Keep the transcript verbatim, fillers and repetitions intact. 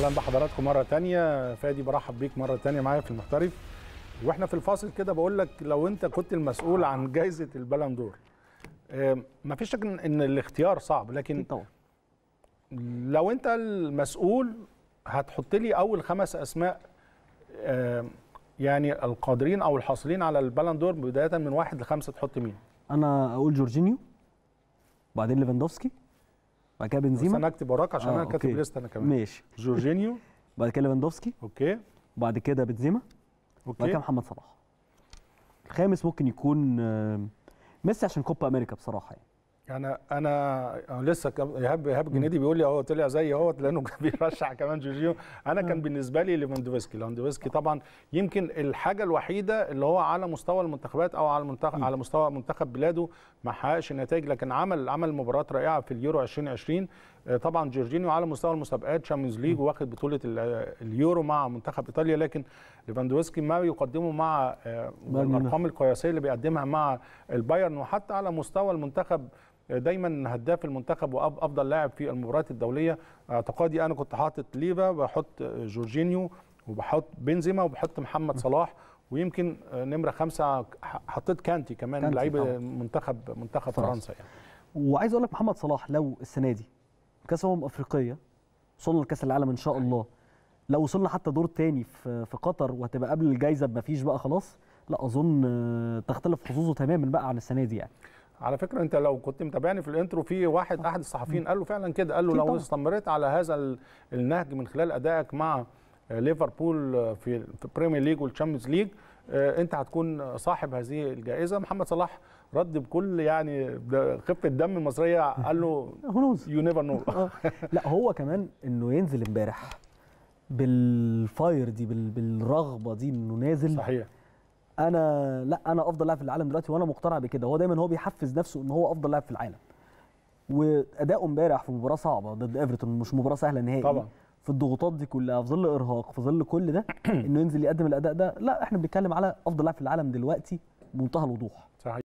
اهلا بحضراتكم مره ثانيه. فادي برحب بيك مره ثانيه معايا في المحترف. واحنا في الفاصل كده بقول لك لو انت كنت المسؤول عن جائزه البالون دور، ما فيش شك ان الاختيار صعب، لكن طبعا لو انت المسؤول هتحط لي اول خمس اسماء يعني القادرين او الحاصلين على البالون دور، بدايه من واحد لخمسه، تحط مين؟ انا اقول جورجينيو، وبعدين ليفاندوفسكي، بعد كده بنزيما. انا اكتب وراك عشان آه انا كاتب ليست انا كمان. ماشي. جورجينيو بعد كده ليفاندوفسكي، اوكي، وبعد كده بنزيما، اوكي، بعد كده محمد صلاح. الخامس ممكن يكون ميسي عشان كوبا امريكا بصراحه يعني. يعني انا لسه ايهاب ايهاب جنيدي بيقول لي اهو طلع زي اهوت لانه بيرشح كمان جورجينيو. انا كان بالنسبه لي ليفاندوفسكي ليفاندوفسكي طبعا يمكن الحاجه الوحيده اللي هو على مستوى المنتخبات او على المنتخب على مستوى منتخب بلاده ما حققش النتائج، لكن عمل عمل مباريات رائعه في اليورو ألفين وعشرين. طبعا جورجينيو على مستوى المسابقات شامبيونز ليج واخد بطوله اليورو مع منتخب ايطاليا، لكن ليفاندوفسكي ما يقدمه مع الارقام القياسيه اللي بيقدمها مع البايرن، وحتى على مستوى المنتخب دايما هداف المنتخب وافضل لاعب في المباريات الدوليه. اعتقادي انا كنت حاطط ليفا، بحط جورجينيو، وبحط بنزيما، وبحط محمد صلاح، ويمكن نمره خمسه حطيت كانتي كمان، لعيب منتخب منتخب فرنسا يعني. وعايز اقول لك محمد صلاح لو السنه دي كاس امم افريقيه وصلنا لكاس العالم ان شاء الله، لو وصلنا حتى دور تاني في في قطر وهتبقى قبل الجايزه بمفيش بقى خلاص، لا اظن تختلف خصوصه تماما بقى عن السنه دي يعني. على فكره انت لو كنت متابعني في الانترو، في واحد احد الصحفيين قال له فعلا كده، قال له لو استمريت على هذا النهج من خلال ادائك مع ليفربول في البريمير ليج والتشامبيونز ليج انت هتكون صاحب هذه الجائزه. محمد صلاح رد بكل يعني خفه دم المصريه، قال له يو نيفر نو. لا هو كمان انه ينزل امبارح بالفاير دي بالرغبه دي انه نازل، صحيح انا لا انا افضل لاعب في العالم دلوقتي وانا مقتنع بكده. هو دايما هو بيحفز نفسه ان هو افضل لاعب في العالم، واداؤه امبارح في مباراه صعبه ضد ايفرتون مش مباراه سهله نهائي طبعا، في الضغوطات دي كلها، في ظل ارهاق، في ظل كل ده، انه ينزل يقدم الاداء ده، لا احنا بنتكلم على افضل لاعب في العالم دلوقتي بمنتهى الوضوح.